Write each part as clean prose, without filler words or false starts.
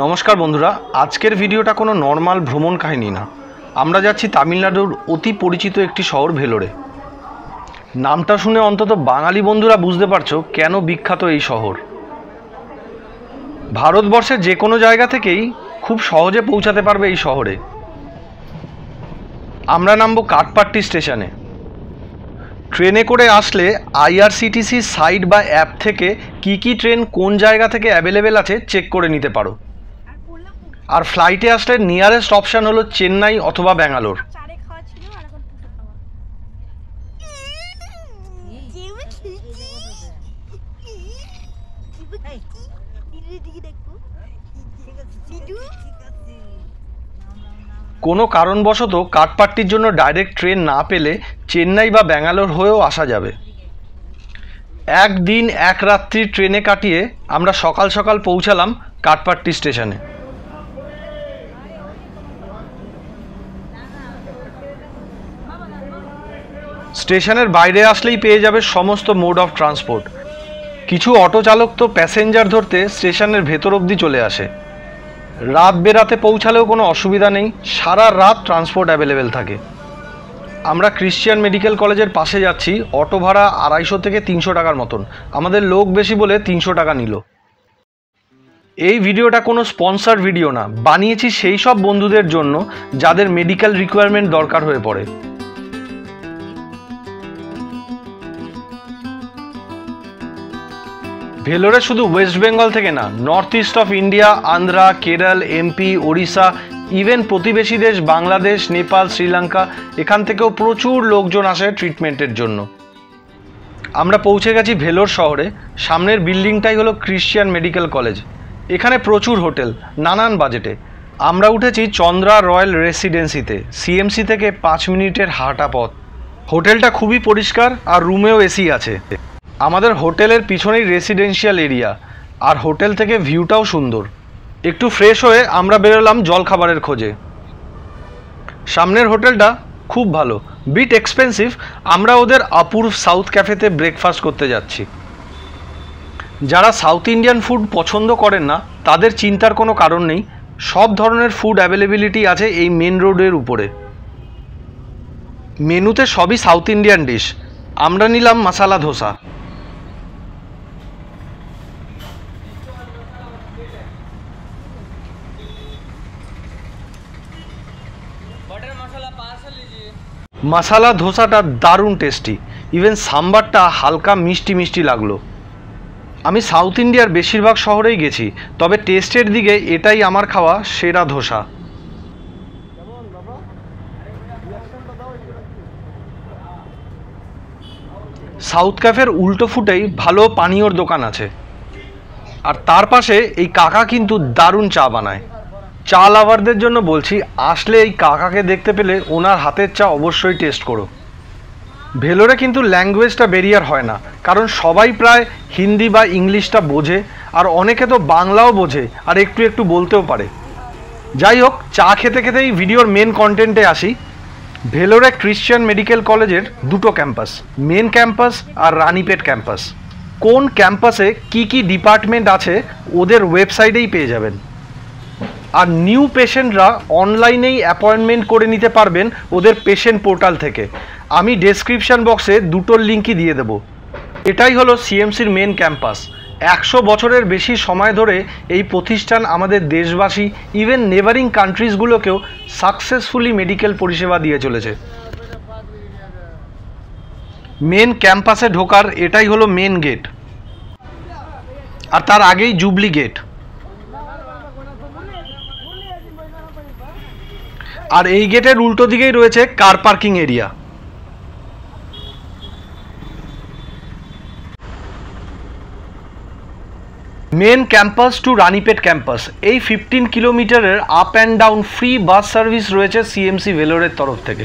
नमस्कार बंधुरा आजकेर भिडियोटा कोनो नर्माल भ्रमण काहिनी ना। आमरा जाच्छी तामिलनाड़ुर अति परिचित एकटी शहर भेलोरे। नामटा शुने अंतत बांगाली बंधुरा बुझते पारछो केन बिख्यात एई शहर। भारतवर्षे जे कोनो जायगा थेकेई खूब सहजे पौঁছाते पारबे एई शहरे। आमरा नामबो काटपाट्टी स्टेशने। ट्रेने करे आसले आईआरसीटीसी साइट बा एप थेके की ट्रेन कोन जायगा थेके अवेलेबल आछे चेक करे निते पारो। आर फ्लाइटे आसले नियारेस्ट अपशन हलो चेन्नई अथवा बेंगालोर। कोनो कारणवशत काटपाट्टिर जोन्नो डायरेक्ट ट्रेन ना पेले चेन्नई बा बेंगालोर होयो आसा जाबे। एक दिन एक रात्रि ट्रेने काटिए आमरा सकाल सकाल पौंछालाम काटपाट्टी स्टेशने। स्टेशनेर बाइरे आसलेई पेये जाबे समस्त मोड अफ ट्रांसपोर्ट। किछु अटो चालक तो पैसेंजार धरते स्टेशनेर भेतर अब्दि चले आसे। रात बेराते पौঁছালেও কোনো असुविधा नहीं, सारा रात ट्रांसपोर्ट अवेलेबल থাকে। আমরা ক্রিশ্চিয়ান মেডিকেল কলেজের পাশে যাচ্ছি। অটো ভাড়া 250 থেকে 300 টাকার মতন। আমাদের লোক বেশি বলে 300 টাকা নিল। এই ভিডিওটা কোনো স্পন্সর ভিডিও না, বানিয়েছি সেই সব বন্ধুদের জন্য যাদের মেডিকেল রিকোয়ারমেন্ট দরকার হয়ে পড়ে। भेलोरे शुधु वेस्ट बेंगल थेके ना, north east of India, Andhra, Kerala, MP, Odisha, even प्रतिबेशी देश बांग्लादेश, नेपाल, श्रीलंका एखान थेकेओ प्रचुर लोकजन आसे ट्रिटमेंटेर जोन्नो। आमरा पौঁছে गेছি भेलोर शहरे। सामनेर बिल्डिंगटाई हलो क्रिश्चियान मेडिकल कलेज। एखाने प्रचुर होटेल नानान बाजेटे। आमरा उठेছি चंद्रा रॉयल रेसिडेंसिते। सीएमसी थेके 5 मिनिटेर हाँटा पथ। होटेलटा खूबই परिष्कार और रूमेओ एसी आछे। आमादेर होटेलेर पिछोनेई रेसिडेंशियल एरिया और होटेल थेके भिउटाओ सुंदर। एकटू फ्रेश होये आमरा बेरोलाम जलखाबारेर खोजे। सामनेर होटेलटा खूब भालो, बिट एक्सपेंसिव। आमरा ओदेर अपूर्व साउथ कैफेते ब्रेकफास्ट करते जाच्छी। जारा साउथ इंडियन फूड पछंद करेन ना तादेर चिंतार कोनो कारण नेई, सब धरनेर फूड अवेलेबिलिटी आछे एई मेन रोडेर उपरे। मेनुते सबई साउथ इंडियन डिश। आमरा निलाम मसाला धोसा। मसाला धोसाटा दारुण टेस्टी। इवेन साम्बारटा हल्का मिष्टी मिष्टी लागलो। आमी साउथ इंडियार बेशिरभाग शहरेई गेছি, तबे टेस्टेर दिके एटाई आमार खाওয়া সেরা ধোসা। সাউথ ক্যাফের উল্টো ফুটেই ভালো পানীয়র দোকান আছে। আর তার পাশে এই কাকা কিন্তু দারুণ চা বানায়। चा लाभारদের জন্য বলছি, আসলে এই কাকাকে দেখতে পেলে ওনার হাতের চা অবশ্যই টেস্ট করো। ভেলোরে কিন্তু ল্যাঙ্গুয়েজটা ব্যারিয়ার হয় না, কারণ সবাই প্রায় হিন্দি বা ইংলিশটা বোঝে। আর অনেকে তো বাংলাও বোঝে আর একটু একটু বলতেও পারে। যাই হোক, চা খেতে খেতেই ভিডিওর মেন কন্টেন্টে আসি। ভেলোরে ক্রিশ্চিয়ান মেডিকেল কলেজের দুটো ক্যাম্পাস, মেন ক্যাম্পাস আর রানিপেট ক্যাম্পাস। কোন ক্যাম্পাসে কি ডিপার্টমেন্ট আছে ওদের ওয়েবসাইটেই পেয়ে যাবেন। আর নিউ পেশেন্টরা অনলাইনেই অ্যাপয়েন্টমেন্ট করে নিতে পারবেন ওদের পেশেন্ট পোর্টাল থেকে। আমি ডেসক্রিপশন বক্সে দুটোর লিঙ্কই দিয়ে দেব। এটাই হলো সিএমসির মেন ক্যাম্পাস। 100 বছরের বেশি সময় ধরে এই প্রতিষ্ঠান আমাদের দেশবাসী ইভেন নেবারিং কান্ট্রিজগুলোকেও সাকসেসফুলি মেডিকেল পরিষেবা দিয়ে চলেছে। মেন ক্যাম্পাসে ঢোকার এটাই হলো মেন গেট, আর তার আগেই জুবলি গেট। আর এই গেটের উল্টো দিকেই রয়েছে car parking area. Main campus to Ranipet campus, এই 15 কিলোমিটারের up and down free bus service রয়েছে সিএমসি ভেলোরের তরফ থেকে।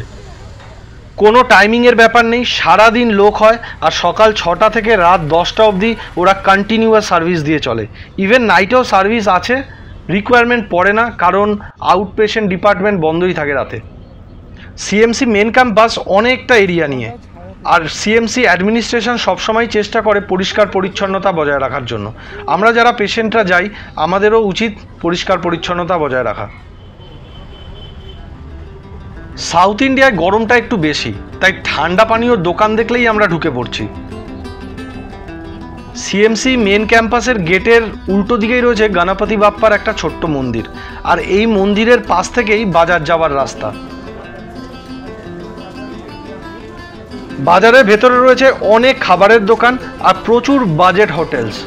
কোনো টাইমিংয়ের ব্যাপার নেই, সারাদিন লোক হয়। আর সকাল 6টা থেকে রাত 10টা অবধি ওরা কন্টিনিউয়াস সার্ভিস দিয়ে চলে। ইভেন নাইটেও সার্ভিস আছে। रिक्वायरमेंट पड़े ना, कारण आउट पेशेंट डिपार्टमेंट बंदई थाके राते। सीएमसी मेन कैम्पास अनेकटा एरिया निये আর সিএমসি অ্যাডমিনিস্ট্রেশন সবসময় চেষ্টা করে পরিষ্কার পরিচ্ছন্নতা বজায় রাখার জন্য। আমরা যারা পেশেন্টরা যাই আমাদেরও উচিত পরিষ্কার পরিচ্ছন্নতা বজায় রাখা। সাউথ ইন্ডিয়ায় গরমটা একটু বেশি, তাই ঠান্ডা পানীয় দোকান দেখলেই আমরা ঢুকে পড়ছি। সিএমসি মেন ক্যাম্পাসের গেটের উল্টো দিকেই রয়েছে গণপতি বাপ্পার একটা ছোট্ট মন্দির, আর এই মন্দিরের পাশ থেকেই বাজার যাওয়ার রাস্তা। বাজারের ভেতরে রয়েছে অনেক খাবারের দোকান আর প্রচুর বাজেট হোটেলস।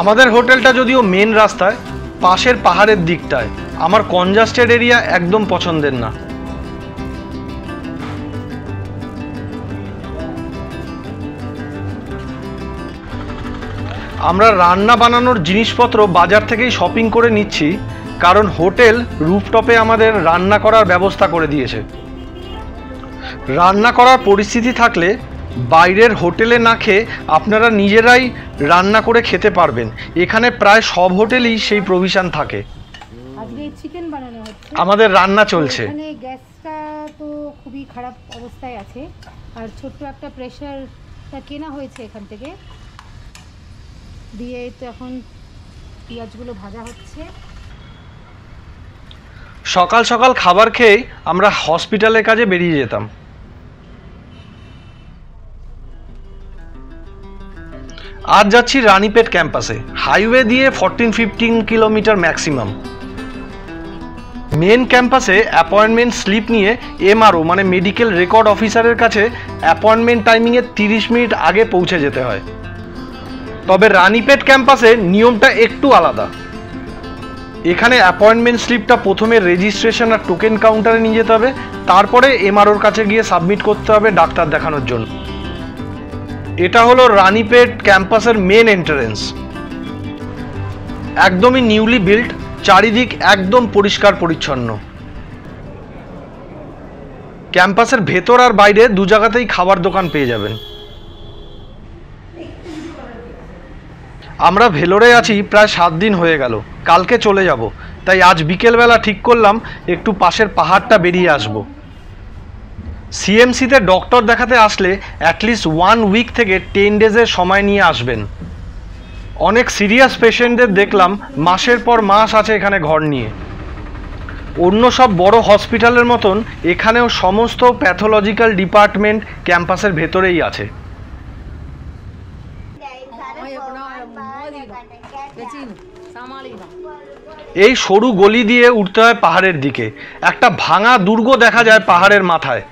আমাদের হোটেলটা যদিও মেন রাস্তায় পাশের পাহাড়ের দিকটায়, আমার কনজাস্টেড এরিয়া একদম পছন্দের না। আমরা রান্না বানানোর জিনিসপত্র বাজার থেকেই শপিং করে নিচ্ছি, কারণ হোটেল রুফটপে আমাদের রান্না করার ব্যবস্থা করে দিয়েছে। রান্না করার পরিস্থিতি থাকলে বাইরের হোটেলে না খেয়ে আপনারা নিজেরাই রান্না করে খেতে পারবেন। এখানে প্রায় সব হোটেলেই সেই প্রভিশন থাকে। আমাদের রান্না চলছে, গ্যাসটা তো খুবই খারাপ অবস্থায় আছে, আর ছোট্ট একটা প্রেসারটা কেনা হয়েছে এখান থেকে দিয়ে। তো এখন পেঁয়াজগুলো ভাজা হচ্ছে। সকাল সকাল খাবার খেয়ে আমরা হসপিটালের কাজে বেরিয়ে যেতাম। আজ যাচ্ছি রানিপেট ক্যাম্পাসে। হাইওয়ে দিয়ে 14-15 কিলোমিটার ম্যাক্সিমাম। মেন ক্যাম্পাসে অ্যাপয়েন্টমেন্ট স্লিপ নিয়ে এমআরও মানে মেডিকেল রেকর্ড অফিসারের কাছে অ্যাপয়েন্টমেন্ট টাইমিংয়ের 30 মিনিট আগে পৌঁছে যেতে হয়। তবে রানিপেট ক্যাম্পাসে নিয়মটা একটু আলাদা। এখানে অ্যাপয়েন্টমেন্ট স্লিপটা প্রথমে রেজিস্ট্রেশন আর টোকেন কাউন্টারে নিয়ে যেতে হবে, তারপরে এমআরওর কাছে গিয়ে সাবমিট করতে হবে ডাক্তার দেখানোর জন্য। এটা হলো রানিপেট ক্যাম্পাসের মেন এন্ট্রান্স, একদমই নিউলি বিল্ড, চারিদিক একদম পরিষ্কার পরিচ্ছন্ন। ক্যাম্পাসের ভেতর আর বাইরে দু জায়গাতেই খাবার দোকান পেয়ে যাবেন। আমরা ভেলোরে আছি প্রায় 7 দিন হয়ে গেল, কালকে চলে যাব, তাই আজ বিকেলবেলা ঠিক করলাম একটু পাশের পাহাড়টা বেরিয়ে আসব। সিএমসিতে ডক্টর দেখাতে আসলে অ্যাটলিস্ট 1 উইক থেকে 10 ডেজের সময় নিয়ে আসবেন। অনেক সিরিয়াস পেশেন্টদের দেখলাম মাসের পর মাস আছে এখানে ঘর নিয়ে। অন্য সব বড় হসপিটালের মতন এখানেও সমস্ত প্যাথোলজিক্যাল ডিপার্টমেন্ট ক্যাম্পাসের ভেতরেই আছে। এই সরু গলি দিয়ে উঠতে হয় পাহাড়ের দিকে। একটা ভাঙা দুর্গ দেখা যায় পাহাড়ের মাথায়।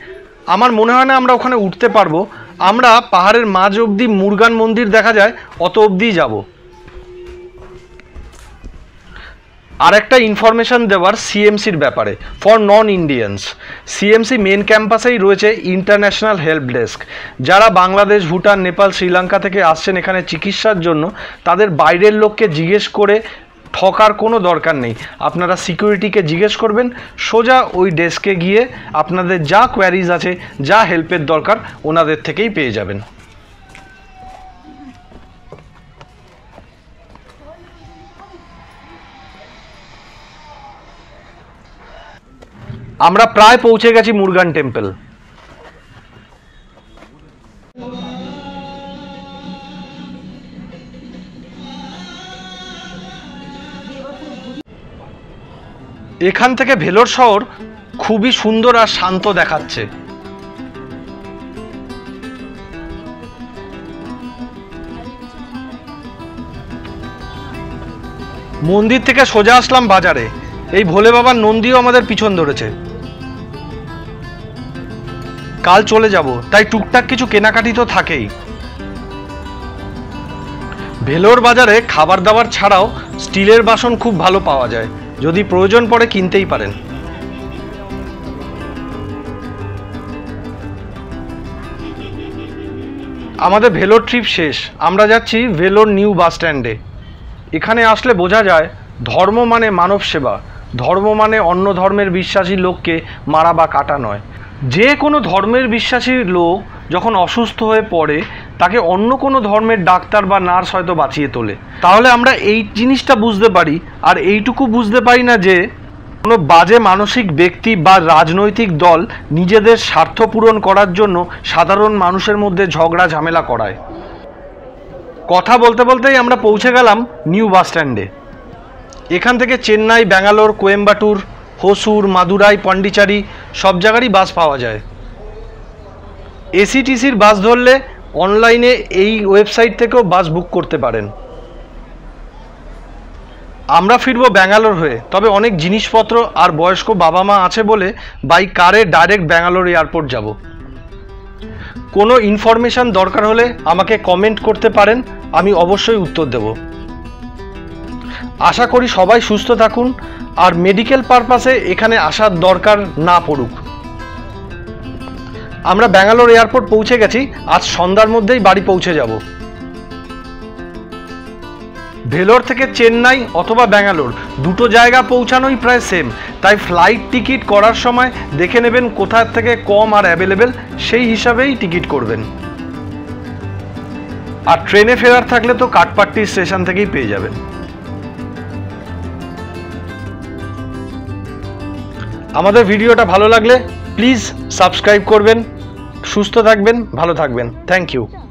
আমার মনে হয় না আমরা ওখানে উঠতে পারবো। আমরা পাহাড়ের মাঝ অবধি মুরগান মন্দির দেখা যায়, অত অবধি যাব। আর একটা ইনফরমেশান দেওয়ার সিএমসির ব্যাপারে for non Indians. CMC main ক্যাম্পাসেই রয়েছে ইন্টারন্যাশনাল হেল্প ডেস্ক। যারা বাংলাদেশ, ভুটান, নেপাল, শ্রীলঙ্কা থেকে আসছেন এখানে চিকিৎসার জন্য, তাদের বাইরের লোককে জিজ্ঞেস করে ঠকার কোনো দরকার নেই। আপনারা সিকিউরিটিকে জিজ্ঞেস করবেন, সোজা ওই ডেস্কে গিয়ে আপনাদের যা কোয়ারিজ আছে, যা হেল্পের দরকার, ওনাদের থেকেই পেয়ে যাবেন। আমরা প্রায় পৌঁছে গেছি মুরগান টেম্পল। এখান থেকে ভেলোর শহর খুবই সুন্দর আর শান্ত দেখাচ্ছে। মন্দির থেকে সোজা আসলাম বাজারে। এই ভোলে বাবার নন্দীও আমাদের পিছন ধরেছে। কাল চলে যাব, তাই টুকটাক কিছু কেনাকাটি তো থাকেই। ভেলোর বাজারে খাবার দাবার ছাড়াও স্টিলের বাসন খুব ভালো পাওয়া যায়, যদি প্রয়োজন পড়ে কিনতেই পারেন। আমাদের ভেলোর ট্রিপ শেষ। আমরা যাচ্ছি ভেলোর নিউ বাস স্ট্যান্ডে। এখানে আসলে বোঝা যায় ধর্ম মানে মানব সেবা, ধর্ম মানে অন্য ধর্মের বিশ্বাসী লোককে মারা বা কাটা নয়। যে কোনো ধর্মের বিশ্বাসী লোক যখন অসুস্থ হয়ে পড়ে, তাকে অন্য কোনো ধর্মের ডাক্তার বা নার্স হয়তো বাঁচিয়ে তোলে। তাহলে আমরা এই জিনিসটা বুঝতে পারি, আর এইটুকু বুঝতে পারি না যে কোনো বাজে মানসিক ব্যক্তি বা রাজনৈতিক দল নিজেদের স্বার্থ পূরণ করার জন্য সাধারণ মানুষের মধ্যে ঝগড়া ঝামেলা করায়। কথা বলতে বলতেই আমরা পৌঁছে গেলাম নিউ বাস স্ট্যান্ডে। এখান থেকে চেন্নাই, ব্যাঙ্গালোর, কোয়েম্বাটুর, হোসুর, মাদুরাই, পন্ডিচেরি সব জায়গারই বাস পাওয়া যায়। এসিটিসির বাস ধরলে অনলাইনে এই ওয়েবসাইট থেকেও বাস বুক করতে পারেন। আমরা ফিরব ব্যাঙ্গালোর হয়ে, তবে অনেক জিনিসপত্র আর বয়স্ক বাবা মা আছে বলে বাই কারে ডাইরেক্ট ব্যাঙ্গালোর এয়ারপোর্ট যাব। কোনো ইনফরমেশান দরকার হলে আমাকে কমেন্ট করতে পারেন, আমি অবশ্যই উত্তর দেব। আশা করি সবাই সুস্থ থাকুন আর মেডিকেল পারপাসে এখানে আসার দরকার না পড়ুক। আমরা ব্যাঙ্গালোর এয়ারপোর্ট পৌঁছে গেছি, আজ সন্ধ্যার মধ্যেই বাড়ি পৌঁছে যাব। ভেলোর থেকে চেন্নাই অথবা ব্যাঙ্গালোর দুটো জায়গা পৌঁছানোই প্রায় সেম, তাই ফ্লাইট টিকিট করার সময় দেখে নেবেন কোথা থেকে কম আর অ্যাভেলেবেল, সেই হিসাবেই টিকিট করবেন। আর ট্রেনে ফেরার থাকলে তো কাটপাট্টি স্টেশন থেকেই পেয়ে যাবেন। আমাদের ভিডিওটা ভালো লাগলে প্লিজ সাবস্ক্রাইব করবেন। সুস্থ থাকবেন, ভালো থাকবেন। Thank you.